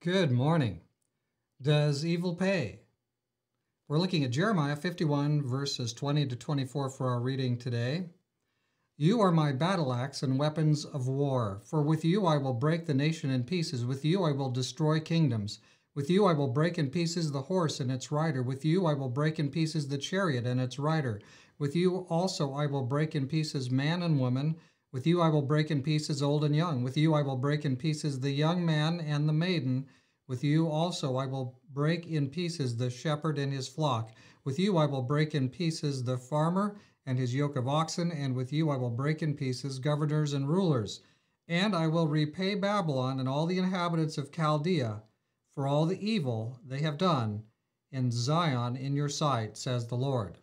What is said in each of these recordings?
Good morning. Does evil pay? We're looking at Jeremiah 51, verses 20 to 24 for our reading today. You are my battle axe and weapons of war, for with you I will break the nation in pieces, with you I will destroy kingdoms, with you I will break in pieces the horse and its rider, with you I will break in pieces the chariot and its rider, with you also I will break in pieces man and woman, with you I will break in pieces old and young. With you I will break in pieces the young man and the maiden. With you also I will break in pieces the shepherd and his flock. With you I will break in pieces the farmer and his yoke of oxen. And with you I will break in pieces governors and rulers. And I will repay Babylon and all the inhabitants of Chaldea for all the evil they have done in Zion in your sight, says the Lord.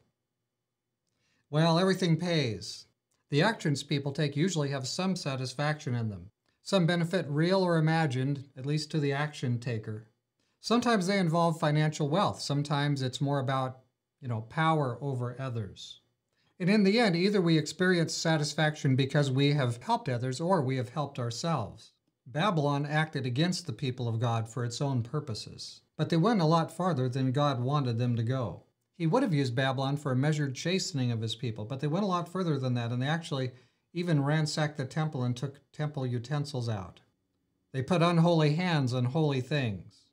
Well, everything pays. The actions people take usually have some satisfaction in them, some benefit real or imagined, at least to the action taker. Sometimes they involve financial wealth. Sometimes it's more about, power over others. And in the end, either we experience satisfaction because we have helped others or we have helped ourselves. Babylon acted against the people of God for its own purposes, but they went a lot farther than God wanted them to go. He would have used Babylon for a measured chastening of his people, but they went a lot further than that, and they actually even ransacked the temple and took temple utensils out. They put unholy hands on holy things.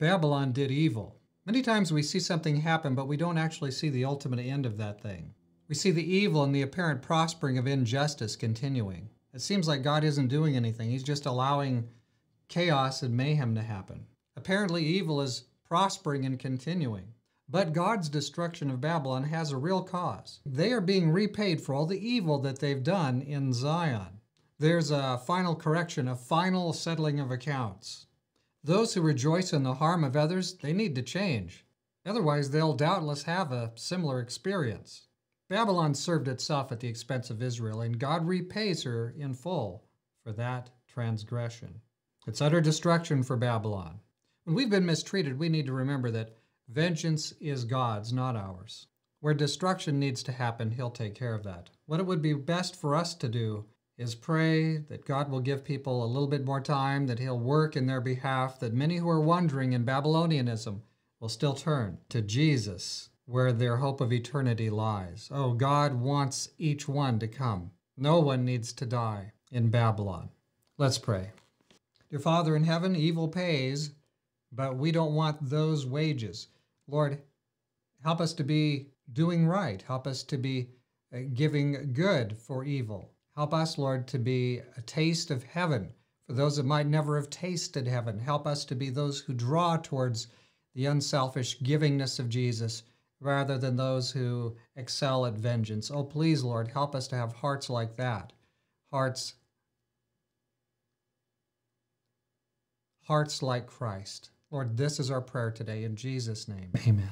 Babylon did evil. Many times we see something happen, but we don't actually see the ultimate end of that thing. We see the evil and the apparent prospering of injustice continuing. It seems like God isn't doing anything. He's just allowing chaos and mayhem to happen. Apparently evil is prospering and continuing. But God's destruction of Babylon has a real cause. They are being repaid for all the evil that they've done in Zion. There's a final correction, a final settling of accounts. Those who rejoice in the harm of others, they need to change. Otherwise, they'll doubtless have a similar experience. Babylon served itself at the expense of Israel, and God repays her in full for that transgression. It's utter destruction for Babylon. When we've been mistreated, we need to remember that vengeance is God's, not ours. Where destruction needs to happen, He'll take care of that. What it would be best for us to do is pray that God will give people a little bit more time, that He'll work in their behalf, that many who are wandering in Babylonianism will still turn to Jesus, where their hope of eternity lies. Oh, God wants each one to come. No one needs to die in Babylon. Let's pray. Dear Father in heaven, evil pays, but we don't want those wages. Lord, help us to be doing right. Help us to be giving good for evil. Help us, Lord, to be a taste of heaven for those that might never have tasted heaven. Help us to be those who draw towards the unselfish givingness of Jesus rather than those who excel at vengeance. Oh, please, Lord, help us to have hearts like that. Hearts like Christ. Lord, this is our prayer today in Jesus' name. Amen.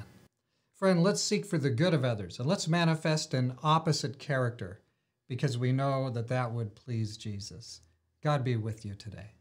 Friend, let's seek for the good of others, and let's manifest an opposite character because we know that that would please Jesus. God be with you today.